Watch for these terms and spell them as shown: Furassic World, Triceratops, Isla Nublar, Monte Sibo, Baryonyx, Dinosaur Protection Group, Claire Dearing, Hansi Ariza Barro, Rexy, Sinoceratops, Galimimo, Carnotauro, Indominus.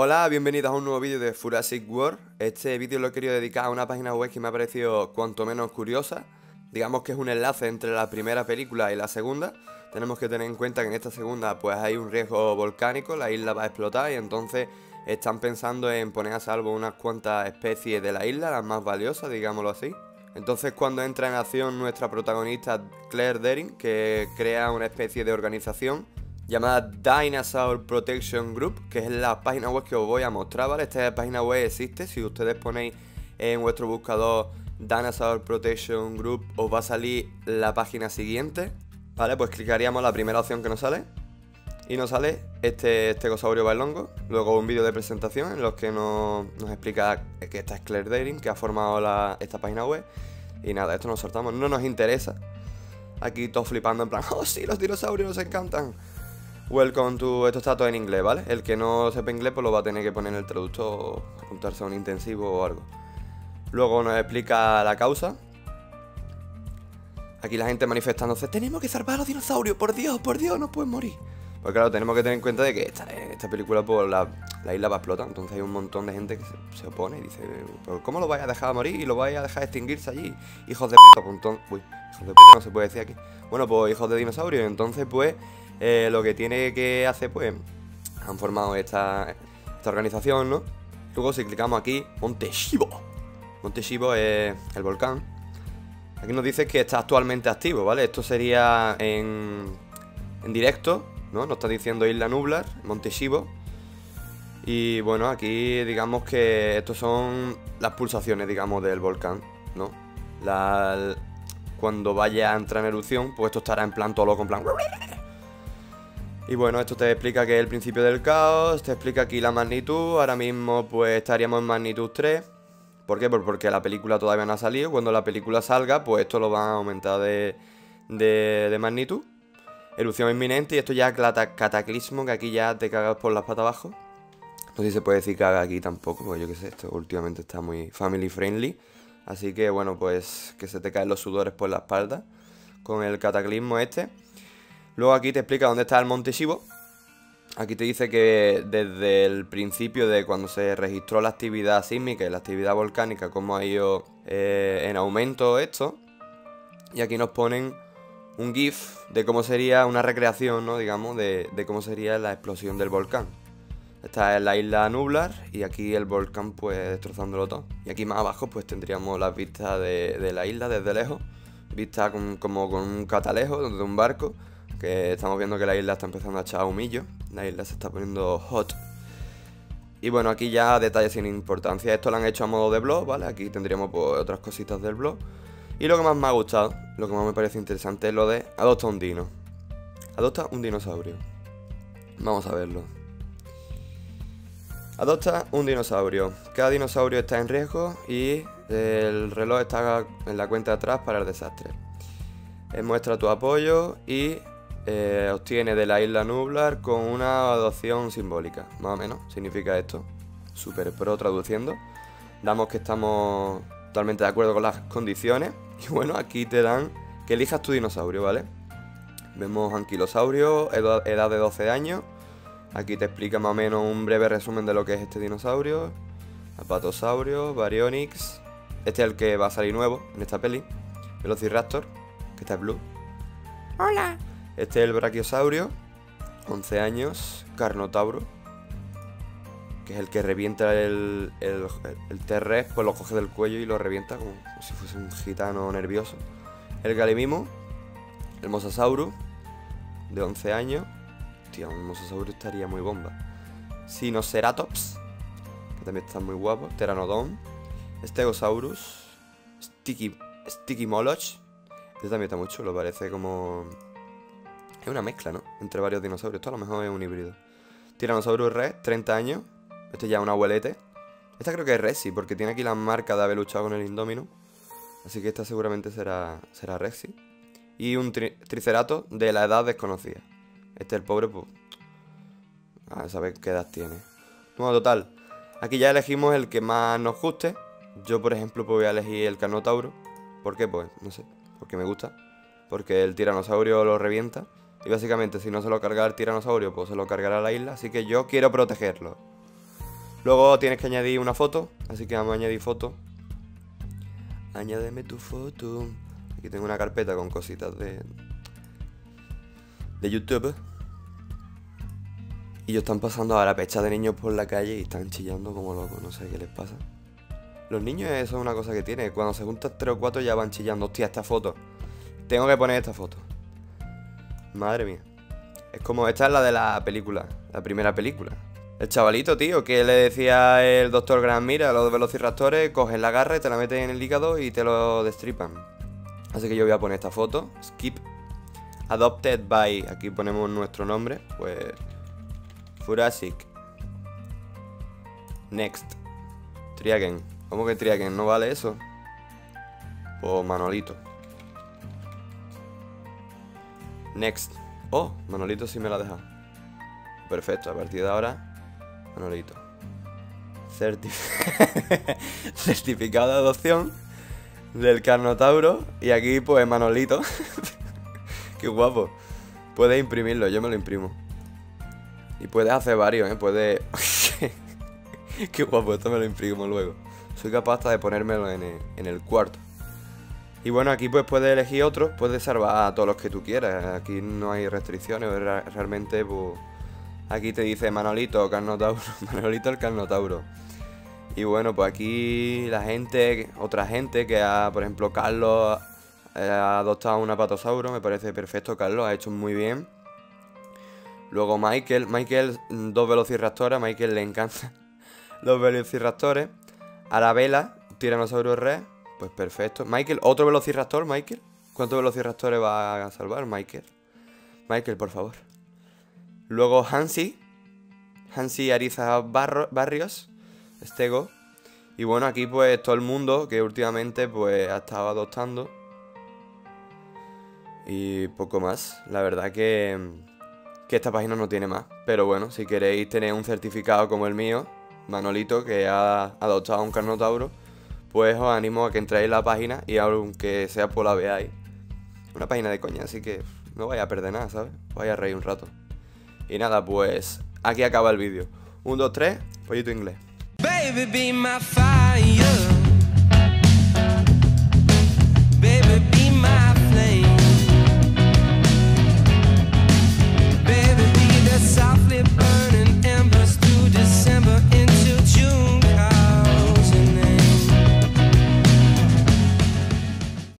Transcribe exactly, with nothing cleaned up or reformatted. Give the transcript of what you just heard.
Hola, bienvenidos a un nuevo vídeo de Furassic World. Este vídeo lo he querido dedicar a una página web que me ha parecido cuanto menos curiosa. Digamos que es un enlace entre la primera película y la segunda. Tenemos que tener en cuenta que en esta segunda pues hay un riesgo volcánico, la isla va a explotar y entonces están pensando en poner a salvo unas cuantas especies de la isla, las más valiosas, digámoslo así. Entonces cuando entra en acción nuestra protagonista Claire Dearing, que crea una especie de organización llamada Dinosaur Protection Group, que es la página web que os voy a mostrar, ¿vale? Esta página web existe, si ustedes ponéis en vuestro buscador Dinosaur Protection Group os va a salir la página siguiente, ¿vale? Pues clicaríamos la primera opción que nos sale y nos sale este estegosaurio bailongo, luego un vídeo de presentación en los que nos, nos explica que esta es Claire Dearing, que ha formado la, esta página web, y nada, esto nos saltamos, no nos interesa. Aquí todos flipando en plan, ¡oh sí, los dinosaurios nos encantan! Welcome to... Esto está todo en inglés, ¿vale? El que no sepa inglés pues lo va a tener que poner en el traductor o apuntarse a un intensivo o algo. Luego nos explica la causa. Aquí la gente manifestándose, tenemos que salvar a los dinosaurios, por Dios, por Dios, no pueden morir. Pues claro, tenemos que tener en cuenta de que esta, esta película pues la, la isla va a explotar. Entonces hay un montón de gente que se, se opone y dice, ¿pero cómo lo vais a dejar morir y lo vais a dejar extinguirse allí? Hijos de puta, puntón. Uy, hijos de puta no se puede decir aquí. Bueno, pues hijos de dinosaurios, entonces pues... Eh, lo que tiene que hacer, pues, han formado esta, esta organización, ¿no? Luego si clicamos aquí, Monte Sibo. Monte Sibo es el volcán. Aquí nos dice que está actualmente activo, ¿vale? Esto sería en, en directo, ¿no? Nos está diciendo Isla Nublar, Monte Sibo. Y bueno, aquí digamos que estos son las pulsaciones, digamos, del volcán, ¿no? La, cuando vaya a entrar en erupción, pues esto estará en plan todo loco, en plan... Y bueno, esto te explica que es el principio del caos, te explica aquí la magnitud, ahora mismo pues estaríamos en magnitud tres. ¿Por qué? Pues porque la película todavía no ha salido, cuando la película salga pues esto lo van a aumentar de, de, de magnitud. Erupción inminente y esto ya cataclismo, que aquí ya te cagas por las patas abajo. No sé si se puede decir caga aquí tampoco, porque yo qué sé, esto últimamente está muy family friendly. Así que bueno, pues que se te caen los sudores por la espalda con el cataclismo este. Luego aquí te explica dónde está el Monte Sibo. Aquí te dice que desde el principio de cuando se registró la actividad sísmica y la actividad volcánica, cómo ha ido eh, en aumento esto. Y aquí nos ponen un GIF de cómo sería una recreación, ¿no? Digamos, de, de cómo sería la explosión del volcán. Esta es la isla Nublar y aquí el volcán pues destrozándolo todo. Y aquí más abajo pues tendríamos las vistas de, de la isla desde lejos. Vista con, como con un catalejo de un barco. Que estamos viendo que la isla está empezando a echar humillo. La isla se está poniendo hot. Y bueno, aquí ya detalles sin importancia. Esto lo han hecho a modo de blog, ¿vale? Aquí tendríamos pues, otras cositas del blog. Y lo que más me ha gustado, lo que más me parece interesante, es lo de adopta un dino. Adopta un dinosaurio. Vamos a verlo. Adopta un dinosaurio. Cada dinosaurio está en riesgo y el reloj está en la cuenta de atrás para el desastre. Muestra tu apoyo y... Eh, obtiene de la isla Nublar con una adopción simbólica, más o menos, significa esto, super pro traduciendo. Damos que estamos totalmente de acuerdo con las condiciones y bueno, aquí te dan que elijas tu dinosaurio, ¿vale? Vemos anquilosaurio, edad, edad de doce años, aquí te explica más o menos un breve resumen de lo que es este dinosaurio, apatosaurio, baryonyx, este es el que va a salir nuevo en esta peli, velociraptor, que está en blue. ¡Hola! Este es el brachiosaurio, once años, carnotauro, que es el que revienta el, el, el T-Rex, pues lo coge del cuello y lo revienta como si fuese un gitano nervioso. El galimimo, el mosasauro, de once años, tío, un mosasauro estaría muy bomba. Sinoceratops, que también está muy guapo, pteranodon, stegosaurus, sticky, sticky moloch, este también está muy chulo, parece como... Es una mezcla, ¿no? Entre varios dinosaurios. Esto a lo mejor es un híbrido. Tyrannosaurus rex, treinta años. Este ya es un abuelete. Esta creo que es Rexy, porque tiene aquí la marca de haber luchado con el Indominus. Así que esta seguramente será, será Rexy. Y un tri Triceratops de la edad desconocida. Este es el pobre, pues... A saber qué edad tiene. Bueno, total. Aquí ya elegimos el que más nos guste. Yo, por ejemplo, pues voy a elegir el Carnotauro. ¿Por qué? Pues no sé. Porque me gusta. Porque el tiranosaurio lo revienta. Y básicamente si no se lo carga el tiranosaurio, pues se lo cargará la isla. Así que yo quiero protegerlo. Luego tienes que añadir una foto, así que vamos a añadir foto. Añádeme tu foto. Aquí tengo una carpeta con cositas de de YouTube. Y ellos están pasando ahora pecha de niños por la calle y están chillando como locos, no sé qué les pasa. Los niños, eso es una cosa que tiene. Cuando se juntan tres o cuatro ya van chillando. Hostia, esta foto. Tengo que poner esta foto. Madre mía. Es como, esta es la de la película, la primera película. El chavalito, tío, que le decía el doctor Grant, mira, los velociraptores cogen la garra y te la meten en el hígado y te lo destripan. Así que yo voy a poner esta foto. Skip. Adopted by. Aquí ponemos nuestro nombre. Pues... Furassic. Next. Triagen. ¿Cómo que Triagen? ¿No vale eso? Pues Manolito. Next. Oh, Manolito sí me la deja. Perfecto, a partir de ahora... Manolito. Certific Certificado de adopción del Carnotauro. Y aquí pues Manolito. Qué guapo. Puedes imprimirlo, yo me lo imprimo. Y puedes hacer varios, ¿eh? Puedes... Qué guapo, esto me lo imprimo luego. Soy capaz hasta de ponérmelo en el, en el cuarto. Y bueno, aquí pues puedes elegir otros. Puedes salvar a todos los que tú quieras. Aquí no hay restricciones. Realmente pues... Aquí te dice Manolito, Carnotauro. Manolito el Carnotauro. Y bueno, pues aquí la gente, otra gente que ha, por ejemplo, Carlos eh, ha adoptado un apatosauro. Me parece perfecto, Carlos, ha hecho muy bien. Luego Michael, Michael, dos velociraptores, a Michael le encanta. Los velociraptores. Arabella, tiranosaurio rex, pues perfecto. Michael, otro velociraptor, Michael. ¿Cuántos velociraptores va a salvar, Michael? Michael, por favor. Luego Hansi, Hansi Ariza Barro, Barrios, Estego. Y bueno, aquí pues todo el mundo que últimamente pues ha estado adoptando. Y poco más, la verdad que, que esta página no tiene más. Pero bueno, si queréis tener un certificado como el mío, Manolito, que ha adoptado a un Carnotauro, pues os animo a que entréis en la página y aunque sea por la veáis. Una página de coña, así que no vais a perder nada, ¿sabes? Os vais a reír un rato. Y nada, pues aquí acaba el vídeo. uno, dos, tres, pollito inglés. Baby, be my fire.